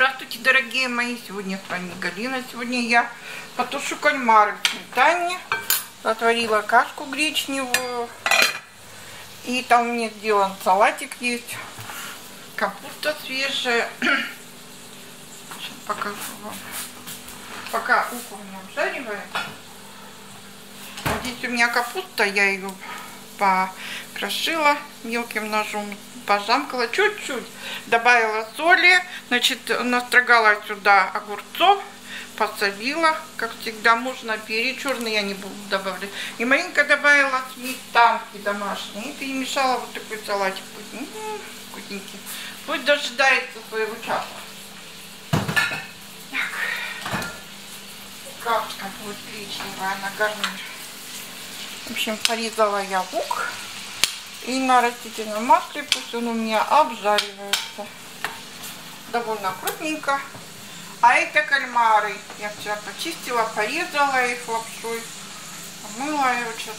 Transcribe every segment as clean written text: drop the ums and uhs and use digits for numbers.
Здравствуйте, дорогие мои. Сегодня с вами Галина. Сегодня я потушу кальмары в сметане. Отварила кашку гречневую. И там у меня сделан салатик есть. Капуста свежая. Сейчас покажу вам. Пока укроп обжариваю. Здесь у меня капуста. Я ее покрошила мелким ножом. Пожамкала чуть-чуть, добавила соли, значит, настрогала сюда огурцов, посолила, как всегда, можно перец черный, я не буду добавлять. И Маринка добавила сметанки домашние, и перемешала вот такой салатик вкусненький. Пусть дожидается своего часа. Так, кашка будет гречневая на гарнир. В общем, порезала я лук. И на растительном масле пусть он у меня обжаривается. Довольно крупненько. А это кальмары. Я вчера почистила, порезала их лапшой. Помыла его сейчас.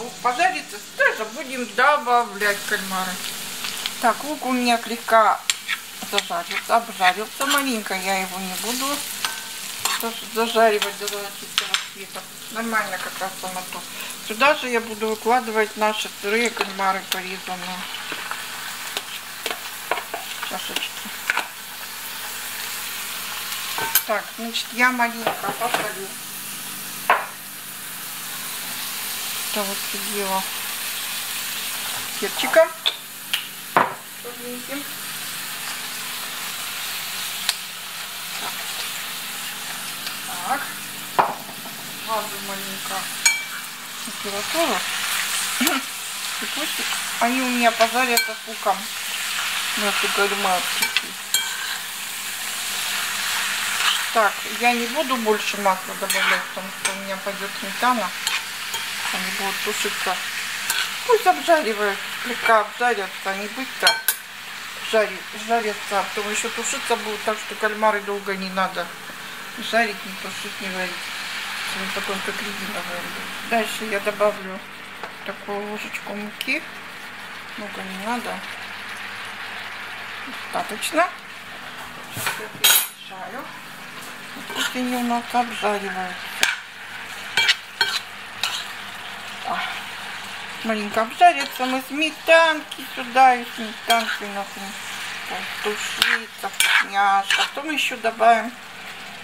Лук пожарится. Тоже будем добавлять кальмары. Так, лук у меня слегка зажарился, обжарился. Маленько я его не буду зажаривать до золотистого цвета. Нормально как раз оно то. Сюда же я буду выкладывать наши сырые кальмары порезанные. Чашечки. Так, значит, я маленько посолю. Это вот сидела перчиком. Черненьким. Так. Ладно, маленько. Температуру. И пусть они у меня пожарятся с луком. Наши кальмарки. Так, я не буду больше масла добавлять, потому что у меня пойдет сметана. Они будут тушиться. Пусть обжаривают, слегка обжарятся, они быстро жарятся, а потом еще тушиться будут, так что кальмары долго не надо жарить, не тушить, не варить. Потом как резиновая. Дальше я добавлю такую ложечку муки. Много не надо. Достаточно. Сейчас я перемешаю. Пусть они у нас обжариваются. Так. Маленько обжарятся. Мы сметанки сюда. И сметанки у нас тушится, вкусняшка. Потом еще добавим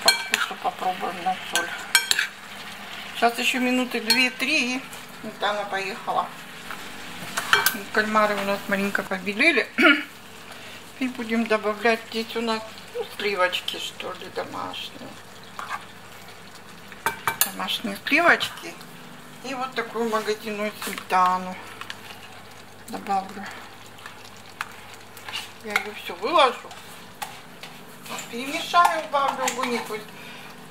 по вкусу, попробуем на соль. Сейчас еще минуты 2-3 и сметана поехала. Кальмары у нас маленько побелели. И будем добавлять здесь у нас сливочки, что ли, домашние. Домашние сливочки. И вот такую магазинную сметану добавлю. Я ее все выложу. Перемешаю, добавлю огонь.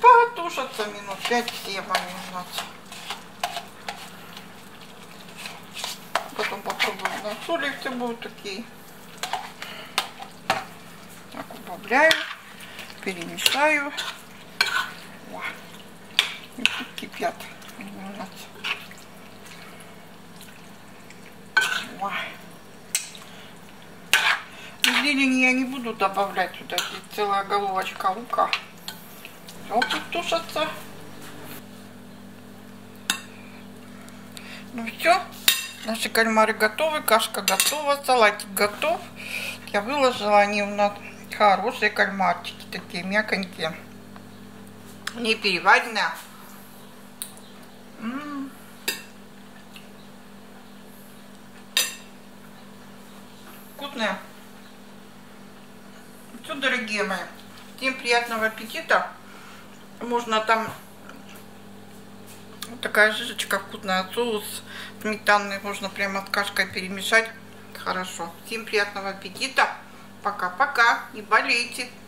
Потушатся минут 5-7 они у нас. Потом попробуем на соли, все будут такие. Так, убавляю, перемешаю. О, и тут кипят они у нас. О. Зелень я не буду добавлять сюда, здесь целая головочка лука. Все тут тушится. Ну все, наши кальмары готовы, кашка готова, салатик готов. Я выложила, они у нас хорошие кальмарчики, такие мягонькие. Не переваренные. Вкусные. Все, дорогие мои, всем приятного аппетита. Можно там вот такая жижечка вкусная, соус сметанный, можно прямо с кашкой перемешать. Хорошо. Всем приятного аппетита. Пока-пока. Не болейте.